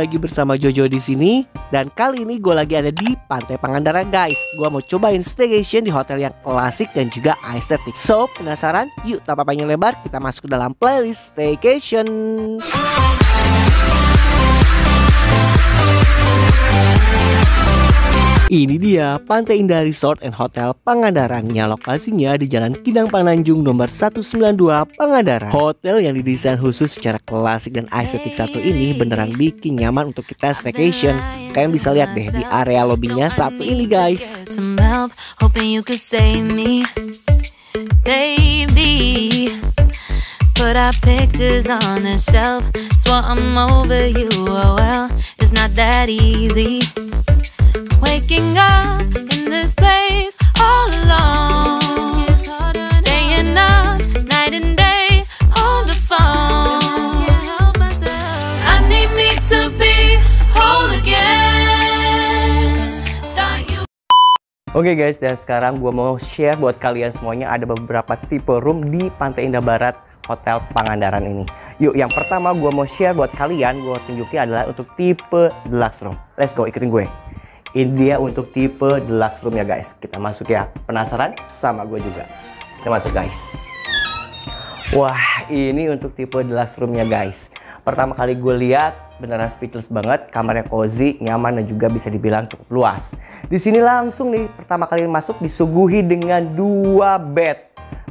lagi bersama Jojo di sini. Dan kali ini gue lagi ada di Pantai Pangandaran, guys. Gue mau cobain staycation di hotel yang klasik dan juga estetik. So, penasaran? Yuk, tanpa panjang lebar, kita masuk ke dalam playlist staycation. Ini dia Pantai Indah Resort and Hotel Pangandaran yang lokasinya di Jalan Kidang Pananjung nomor 192 Pangandaran. Hotel yang didesain khusus secara klasik dan estetik satu ini beneran bikin nyaman untuk kita staycation. Kalian bisa lihat deh di area lobinya satu ini, guys. Put our pictures on a shelf. Swore I'm over you, oh well, it's not that easy. Waking up in this place all alone. Staying up night and day on the phone. I need me to be whole again. Oke guys, dan sekarang gue mau share buat kalian semuanya ada beberapa tipe room di Pantai Indah Barat Hotel Pangandaran ini. Yuk, yang pertama gue mau share buat kalian, gue tunjukin adalah untuk tipe deluxe room. Let's go, ikutin gue. Ini dia untuk tipe deluxe room ya guys. Kita masuk ya. Penasaran? Sama gue juga. Kita masuk guys. Wah, ini untuk tipe deluxe room ya guys. Pertama kali gue lihat beneran speechless banget. Kamarnya cozy, nyaman dan juga bisa dibilang cukup luas. Di sini langsung nih pertama kali masuk disuguhi dengan dua bed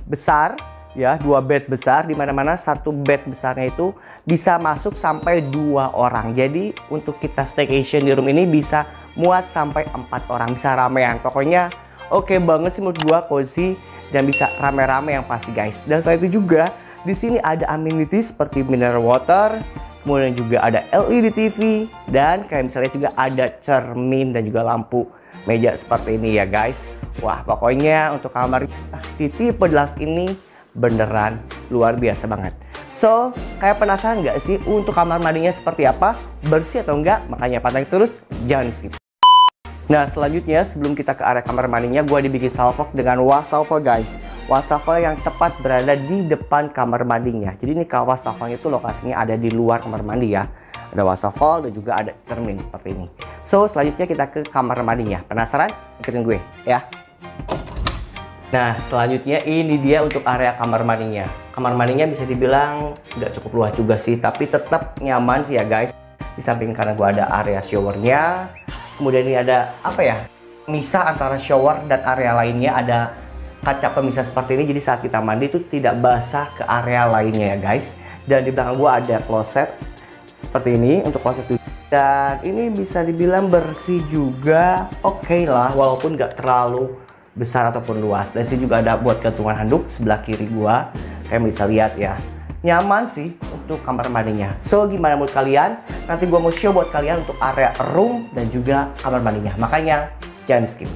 besar. Ya, dua bed besar, dimana-mana satu bed besarnya itu bisa masuk sampai 2 orang. Jadi untuk kita staycation di room ini bisa muat sampai 4 orang, bisa ramean. Pokoknya oke banget sih menurut gua, cozy dan bisa rame-rame yang pasti guys. Dan selain itu juga di sini ada amenities seperti mineral water, kemudian juga ada LED TV, dan kalian bisa lihat juga ada cermin dan juga lampu meja seperti ini ya guys. Wah, pokoknya untuk kamar di tipe deluxe ini beneran luar biasa banget. So, kayak penasaran nggak sih untuk kamar mandinya seperti apa? Bersih atau enggak? Makanya pantengin terus, jangan skip. Nah, selanjutnya sebelum kita ke area kamar mandinya, gue dibikin salvok dengan wastafel guys. Wastafel yang tepat berada di depan kamar mandinya. Jadi ini wastafelnya itu lokasinya ada di luar kamar mandi ya. Ada wastafel dan juga ada cermin seperti ini. So, selanjutnya kita ke kamar mandinya. Penasaran? Ikutin gue ya. Nah, selanjutnya ini dia untuk area kamar mandinya. Kamar mandinya bisa dibilang nggak cukup luas juga sih, tapi tetap nyaman sih ya guys. Di samping karena gua ada area showernya, kemudian ini ada apa ya, misah antara shower dan area lainnya, ada kaca pemisah seperti ini. Jadi saat kita mandi itu tidak basah ke area lainnya ya guys. Dan di belakang gua ada kloset seperti ini untuk kloset itu. Dan ini bisa dibilang bersih juga, oke lah, walaupun nggak terlalu besar ataupun luas. Dan sini juga ada buat gantungan handuk sebelah kiri gua. Kalian bisa lihat ya. Nyaman sih untuk kamar mandinya. So, gimana menurut kalian? Nanti gua mau show buat kalian untuk area room dan juga kamar mandinya. Makanya jangan skip.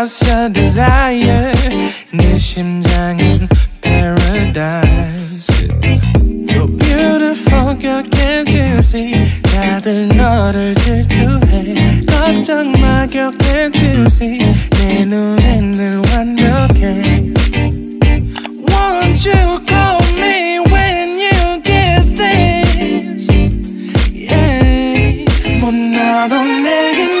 What's your desire? 네 심장은 paradise. You're beautiful, girl, can't you see? 다들 너를 질투해. 걱정 마, girl, can't you see? 내 눈엔 늘 완벽해. Won't you call me when you get this? Yeah, 뭐 나도 내겐.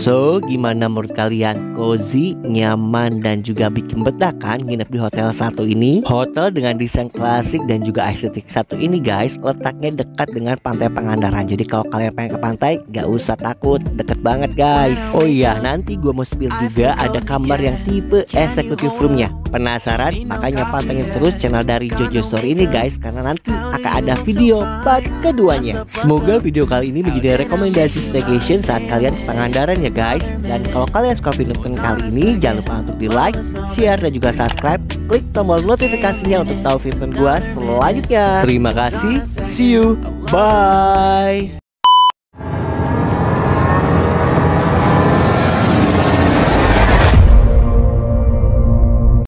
So, gimana menurut kalian? Cozy, nyaman, dan juga bikin betah kan nginep di hotel satu ini? Hotel dengan desain klasik dan juga estetik satu ini guys, letaknya dekat dengan pantai Pangandaran. Jadi kalau kalian pengen ke pantai, gak usah takut, deket banget guys. Oh iya, nanti gue mau spill juga ada kamar yang tipe executive roomnya. Penasaran? Makanya pantengin terus channel dari Jojo Story ini guys, karena nanti akan ada video part keduanya. Semoga video kali ini menjadi rekomendasi staycation saat kalian ke Pangandaran ya guys. Dan kalau kalian suka video kali ini, jangan lupa untuk di like, share, dan juga subscribe. Klik tombol notifikasinya untuk tahu video gue selanjutnya. Terima kasih, see you, bye.